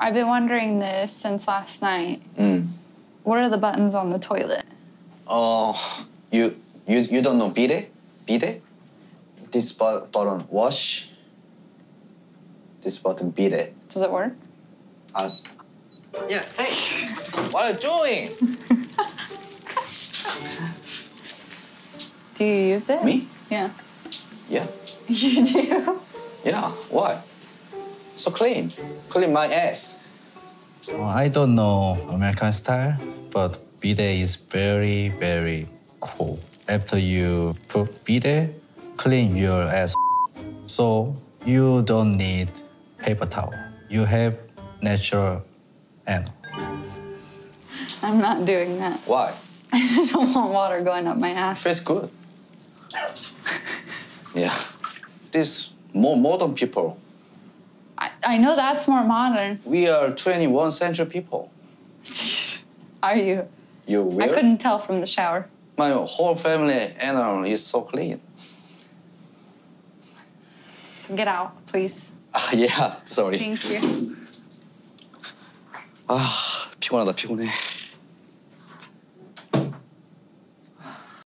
I've been wondering this since last night. What are the buttons on the toilet? Oh, you don't know bidet? Bidet? This button wash. This button bidet. Does it work? Yeah. Hey, what are you doing? Do you use it? Me? Yeah. Yeah. You do? Yeah. Why? So clean. Clean my ass. Well, I don't know American style, but bidet is very, very cool. After you put bidet, clean your ass. So you don't need paper towel. You have natural anal. I'm not doing that. Why? I don't want water going up my ass. Feels good. Yeah. These more modern people. I know that's more modern. We are 21st century people. Are you? You will? I couldn't tell from the shower. My whole family anal is so clean. So get out, please. Yeah, sorry. Thank you. 피곤하다, 피곤해.